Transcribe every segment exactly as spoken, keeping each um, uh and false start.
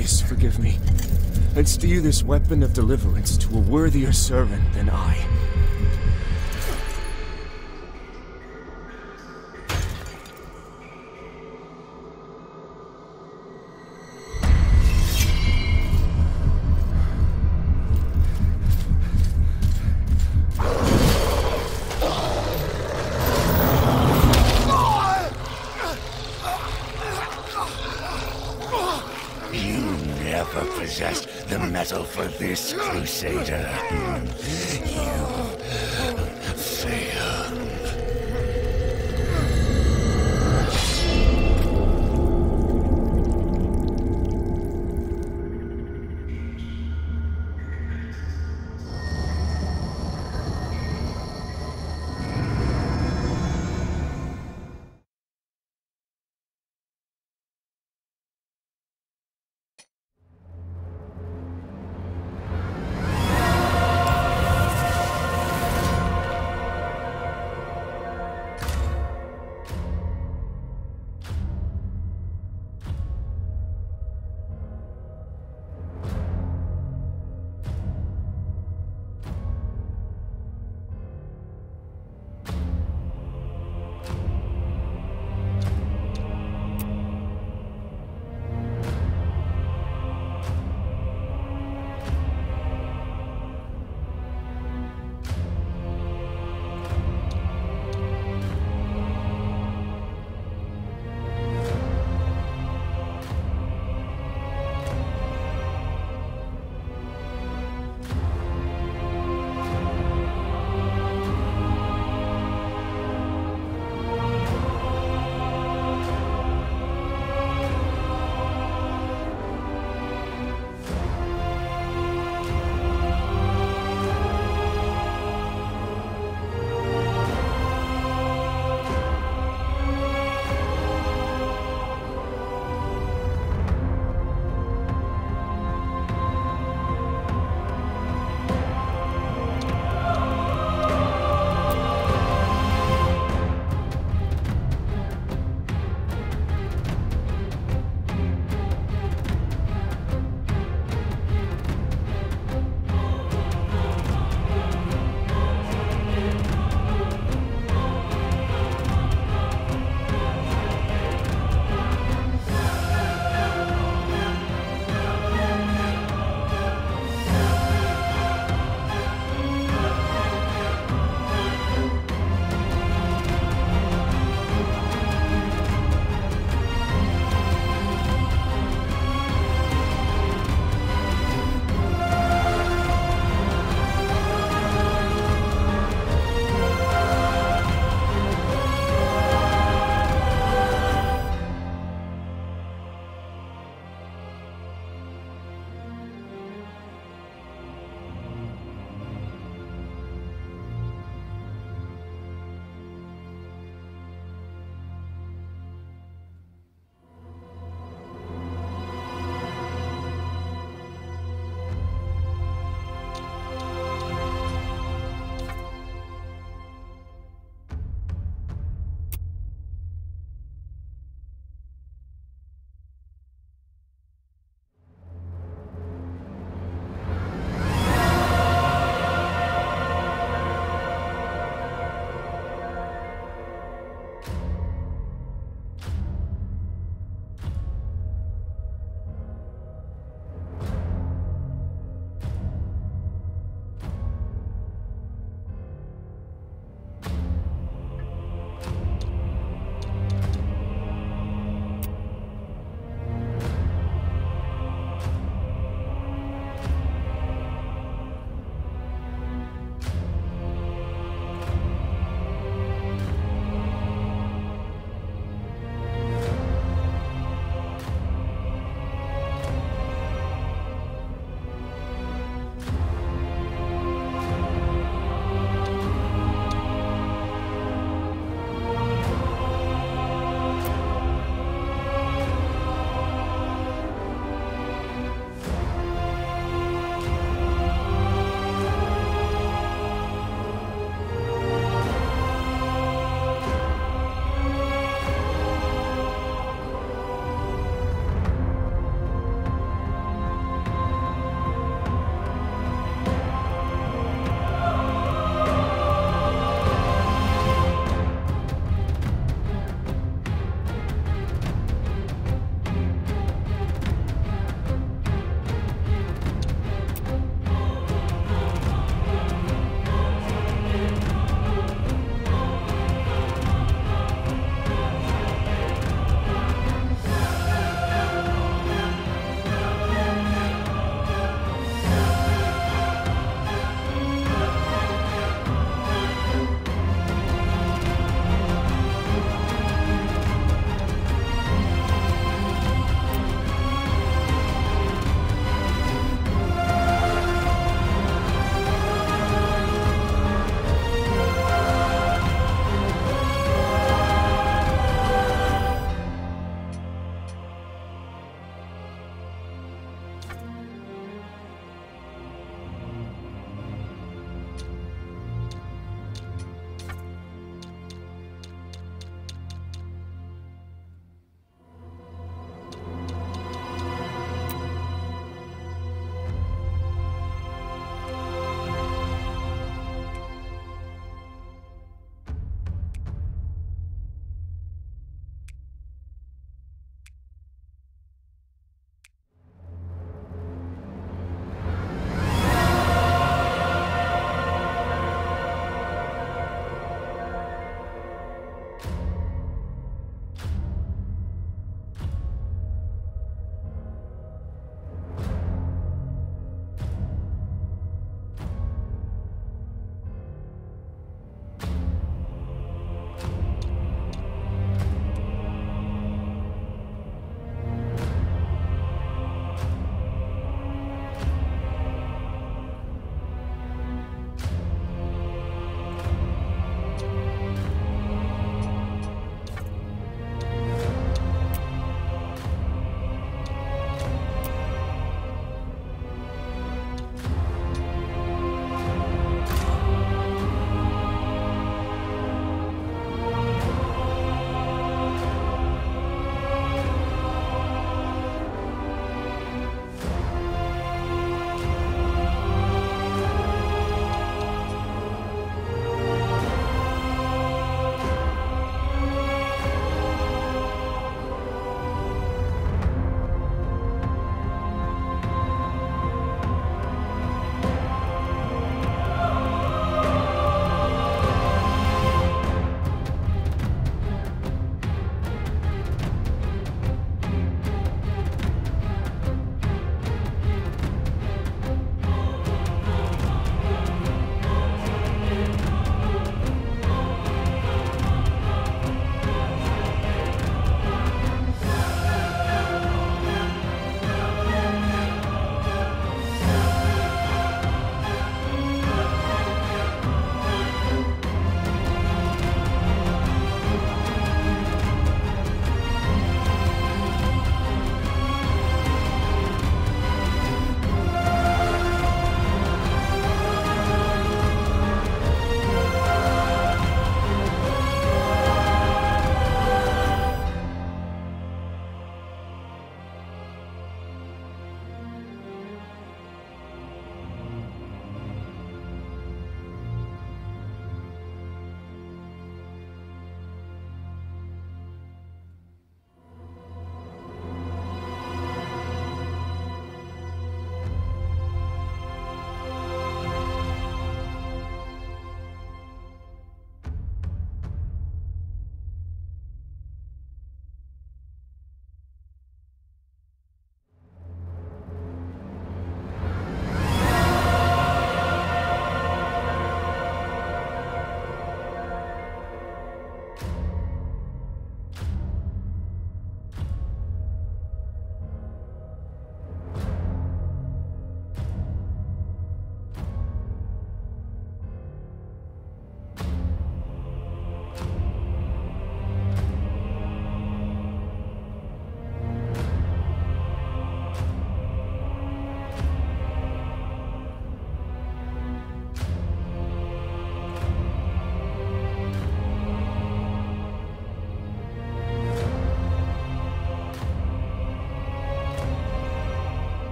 Aureus forgive me, and steer this weapon of deliverance to a worthier servant than I. Crusader, you failed.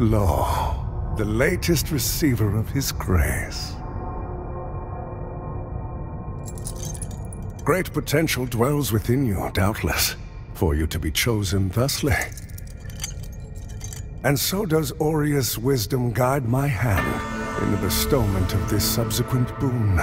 Lo, the latest receiver of his grace. Great potential dwells within you, doubtless, for you to be chosen thusly. And so does Aureus' wisdom guide my hand in the bestowment of this subsequent boon.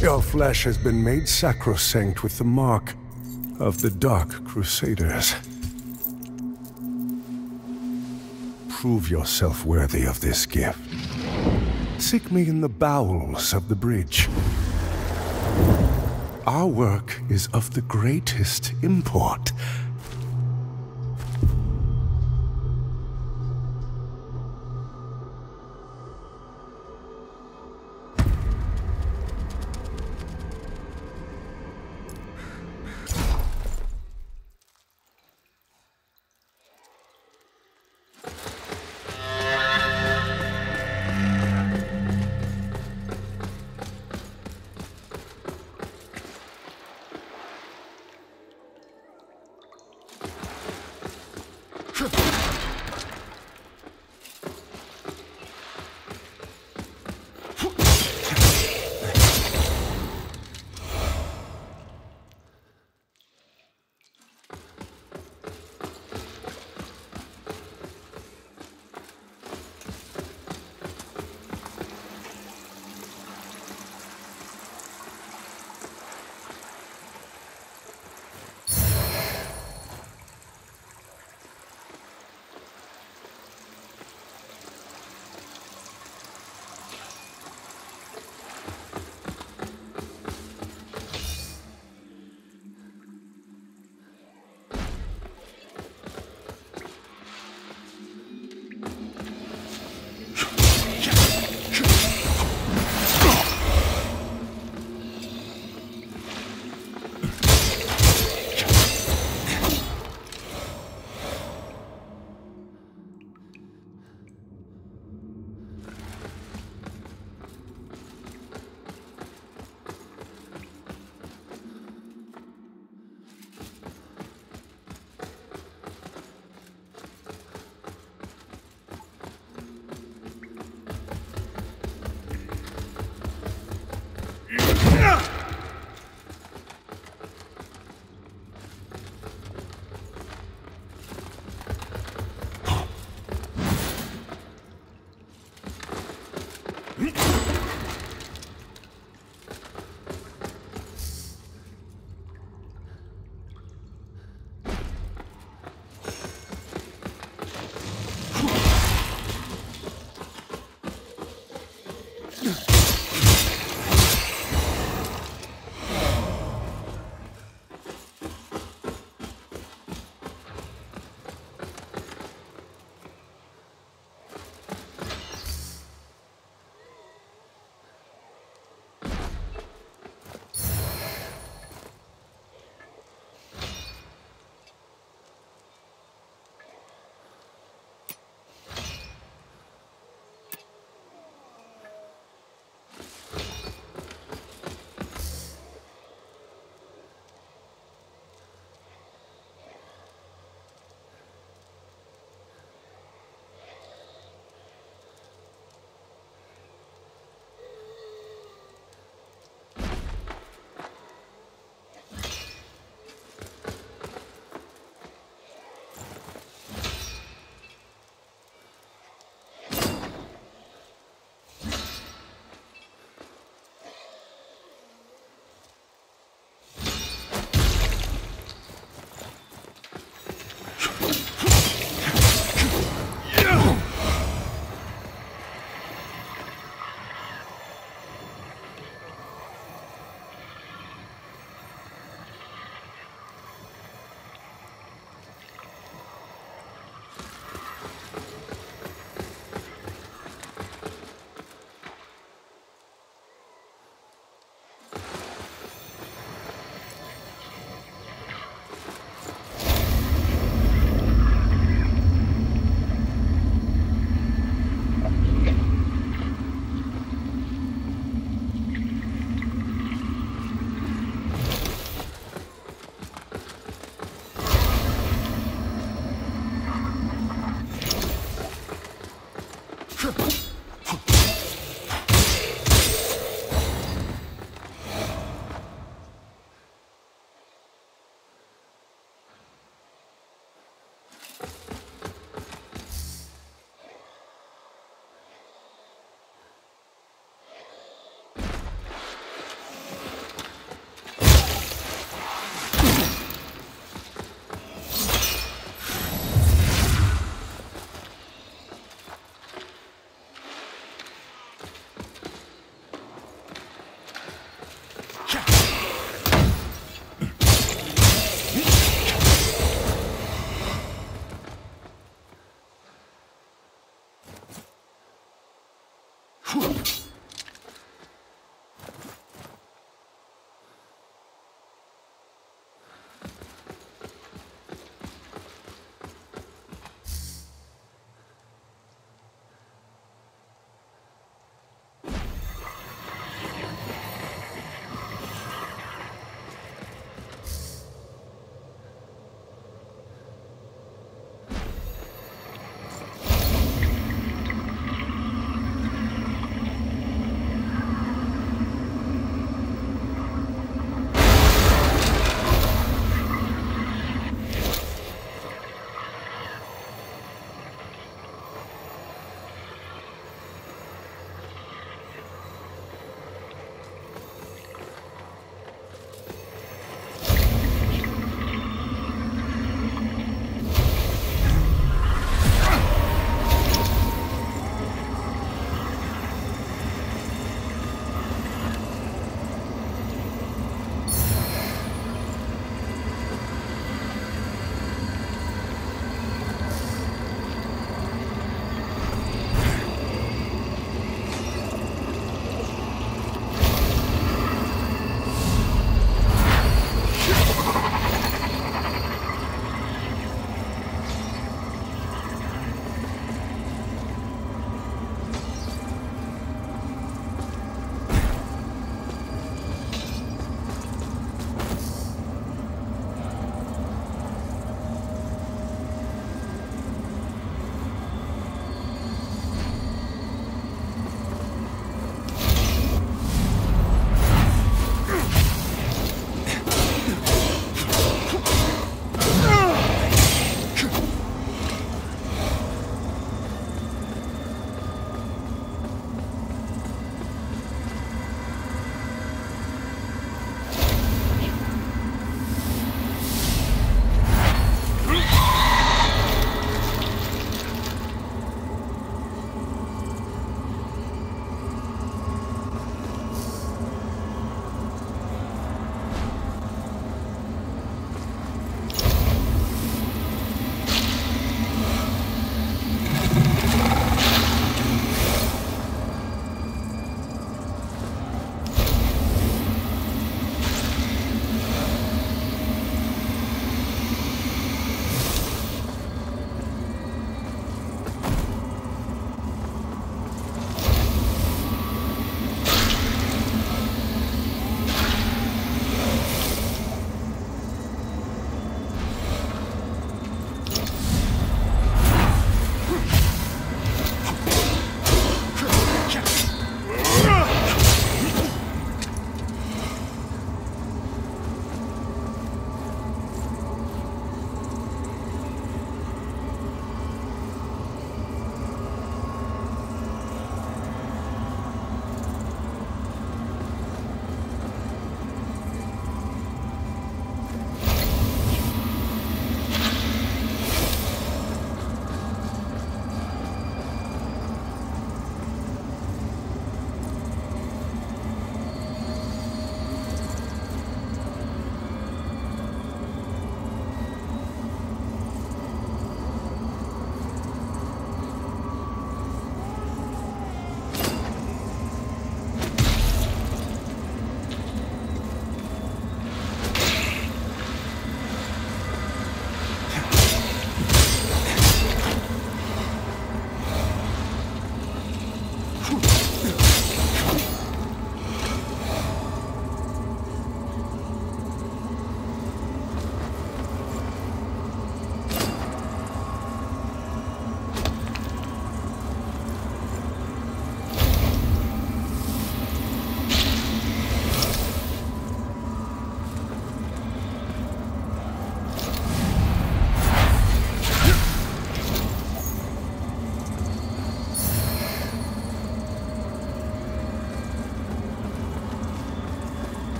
Your flesh has been made sacrosanct with the mark of the Dark Crusaders. Prove yourself worthy of this gift. Seek me in the bowels of the bridge. Our work is of the greatest import.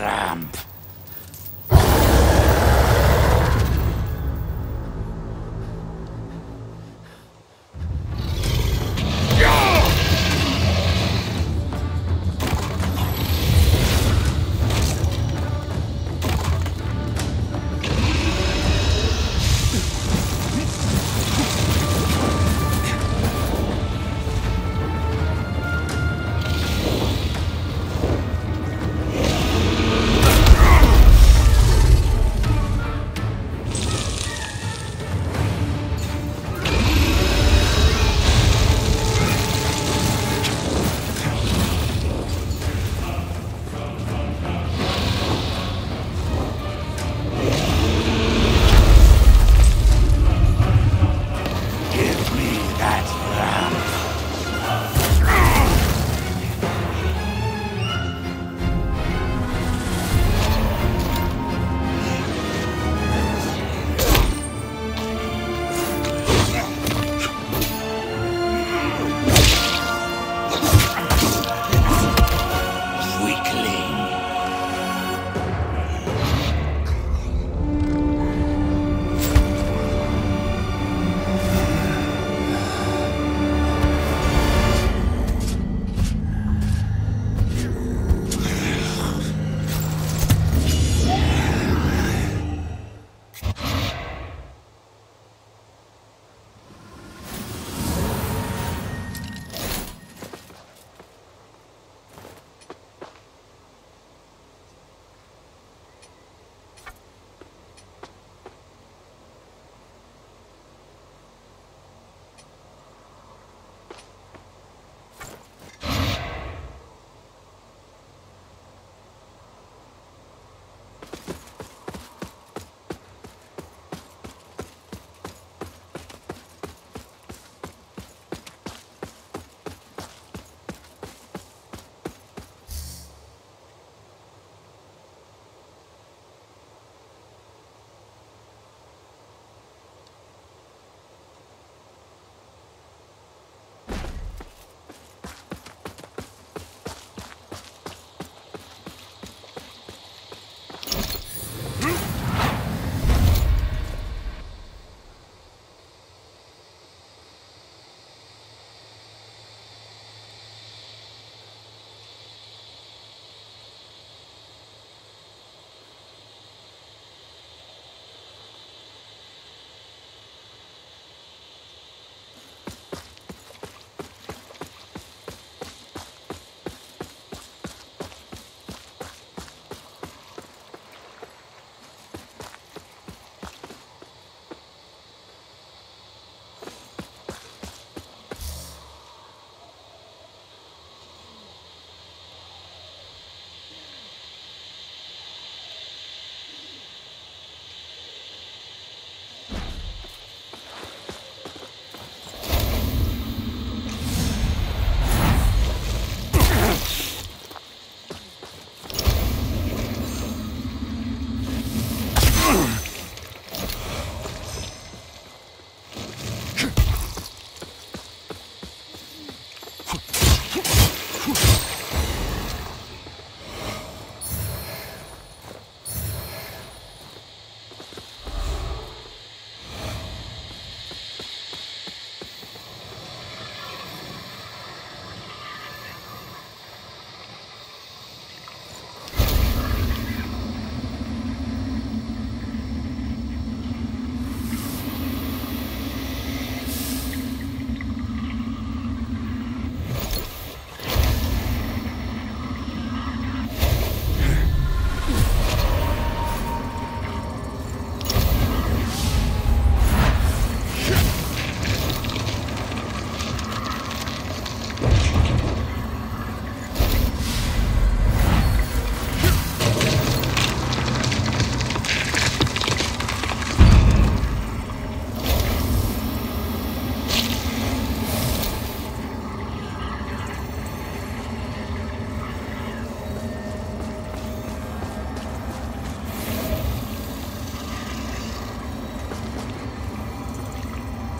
Tramp.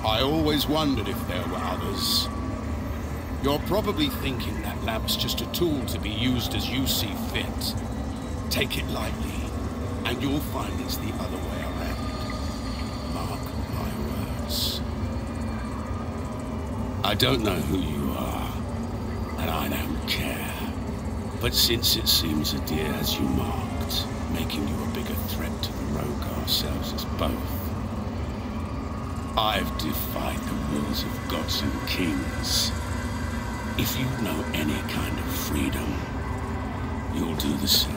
I always wondered if there were others. You're probably thinking that lab's just a tool to be used as you see fit. Take it lightly, and you'll find it's the other way around. Mark my words. I don't know who you are, and I don't care. But since it seems Adyr has you marked, making you a bigger threat to the rogue ourselves as both, I've defied the wills of gods and kings. If you know any kind of freedom, you'll do the same.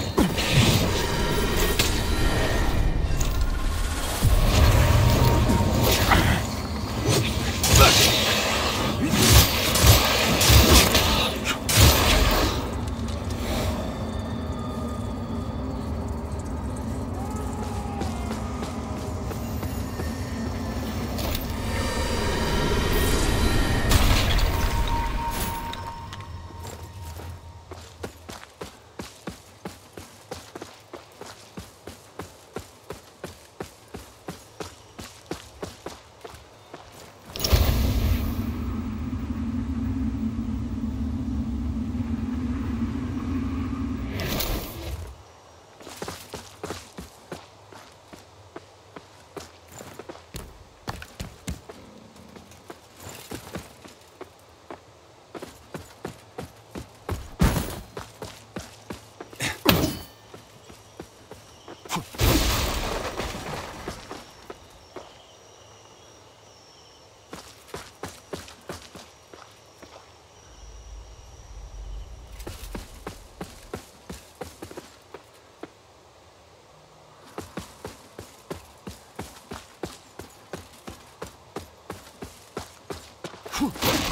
Whew.